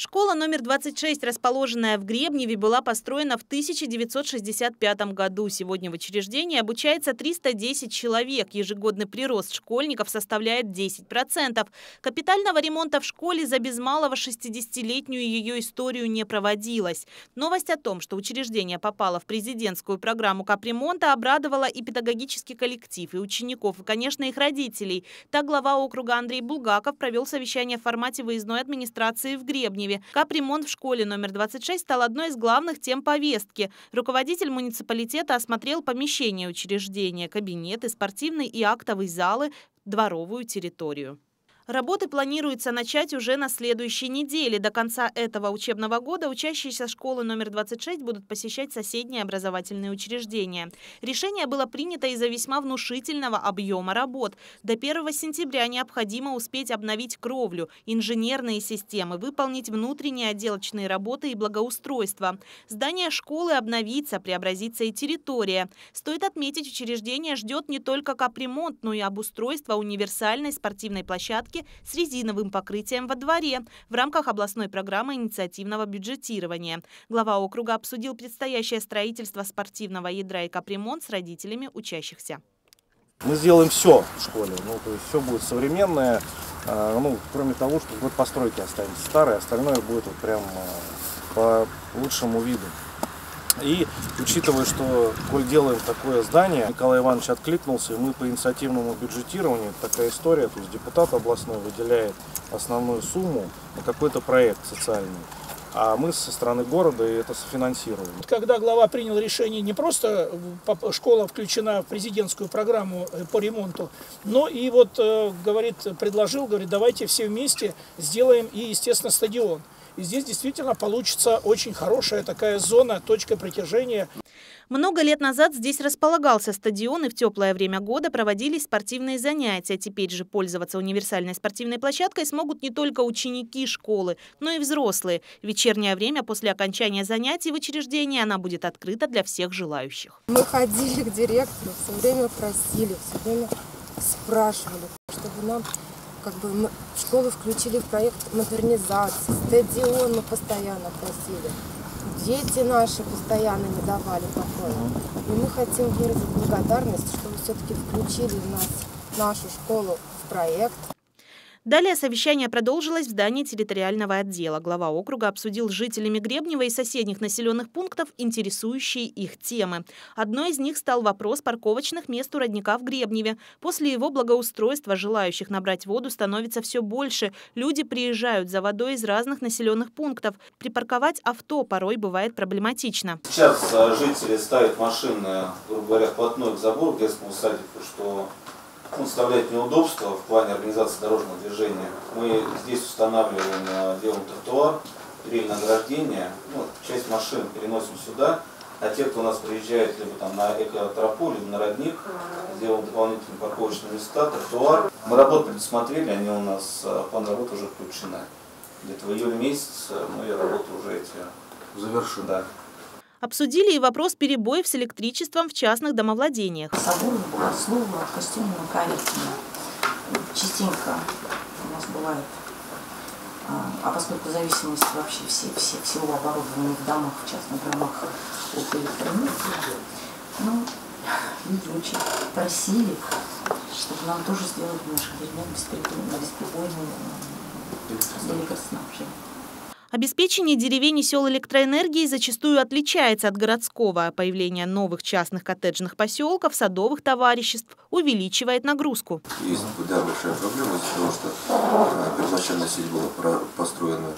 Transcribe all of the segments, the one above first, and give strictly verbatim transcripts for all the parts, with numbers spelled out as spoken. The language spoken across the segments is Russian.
Школа номер двадцать шесть, расположенная в Гребневе, была построена в тысяча девятьсот шестьдесят пятом году. Сегодня в учреждении обучается триста десять человек. Ежегодный прирост школьников составляет десять процентов. Капитального ремонта в школе за без малого шестидесятилетнюю ее историю не проводилось. Новость о том, что учреждение попало в президентскую программу капремонта, обрадовала и педагогический коллектив, и учеников, и, конечно, их родителей. Так глава округа Андрей Булгаков провел совещание в формате выездной администрации в Гребневе. Капремонт в школе номер двадцать шесть стал одной из главных тем повестки. Руководитель муниципалитета осмотрел помещения учреждения, кабинеты, спортивный и актовый залы, дворовую территорию. Работы планируется начать уже на следующей неделе. До конца этого учебного года учащиеся школы номер двадцать шесть будут посещать соседние образовательные учреждения. Решение было принято из-за весьма внушительного объема работ. До первого сентября необходимо успеть обновить кровлю, инженерные системы, выполнить внутренние отделочные работы и благоустройство. Здание школы обновится, преобразится и территория. Стоит отметить, учреждение ждет не только капремонт, но и обустройство универсальной спортивной площадки с резиновым покрытием во дворе в рамках областной программы инициативного бюджетирования. Глава округа обсудил предстоящее строительство спортивного ядра и капремонт с родителями учащихся. Мы сделаем все в школе, ну, то есть все будет современное, ну, кроме того, что год постройки останется старый, остальное будет вот прям по лучшему виду. И учитывая, что коль делаем такое здание, Николай Иванович откликнулся, и мы по инициативному бюджетированию, такая история, то есть депутат областной выделяет основную сумму на какой-то проект социальный, а мы со стороны города это софинансируем. Когда глава принял решение, не просто школа включена в президентскую программу по ремонту, но и вот, говорит, предложил, говорит, давайте все вместе сделаем и, естественно, стадион. И здесь действительно получится очень хорошая такая зона, точка притяжения. Много лет назад здесь располагался стадион, и в теплое время года проводились спортивные занятия. Теперь же пользоваться универсальной спортивной площадкой смогут не только ученики школы, но и взрослые. В вечернее время после окончания занятий в учреждении она будет открыта для всех желающих. Мы ходили к директору, все время просили, все время спрашивали, чтобы нам... Как бы школу включили в проект модернизации, стадион мы постоянно просили, дети наши постоянно не давали такое. И мы хотим выразить благодарность, что вы все-таки включили нас, нашу школу в проект. Далее совещание продолжилось в здании территориального отдела. Глава округа обсудил с жителями Гребнева и соседних населенных пунктов интересующие их темы. Одной из них стал вопрос парковочных мест у родника в Гребневе. После его благоустройства желающих набрать воду становится все больше. Люди приезжают за водой из разных населенных пунктов. Припарковать авто порой бывает проблематично. Сейчас жители ставят машины, грубо говоря, вплотную к забору детскому садику, что... Он составляет неудобства в плане организации дорожного движения. Мы здесь устанавливаем, делаем тротуар, перильное ограждение, ну, часть машин переносим сюда, а те, кто у нас приезжает либо там на экотропу, либо на родник, делаем дополнительные парковочные места, тротуар. Мы работы предусмотрели, они у нас, план работы уже включены. Где-то в июль месяц мы работу уже эти завершим. Да. Обсудили и вопрос перебоев с электричеством в частных домовладениях. Соборная была слово костюмная коррекция. Частенько у нас бывает, а поскольку зависимость вообще все, все, всего оборудования в домах, в частных домах от электроэнергии, ну, люди очень просили, чтобы нам тоже сделать наших деревья бесперебойными электроснабжением. Обеспечение деревень и сел электроэнергией зачастую отличается от городского. Появление новых частных коттеджных поселков, садовых товариществ увеличивает нагрузку. Есть куда большая проблема из-за того, что первоначальная сеть была построена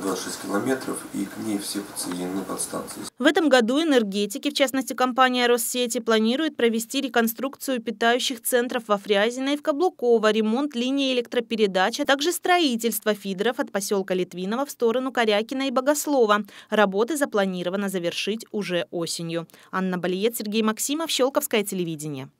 двадцать шесть километров, и к ней все подсоединены подстанции. В этом году энергетики, в частности компания «Россети», планирует провести реконструкцию питающих центров во Фрязино и в Каблуково, ремонт линии электропередач, а также строительство фидеров от поселка Литвинова в сторону Корякина и Богослова. Работы запланировано завершить уже осенью. Анна Балиец, Сергей Максимов, Щелковское телевидение.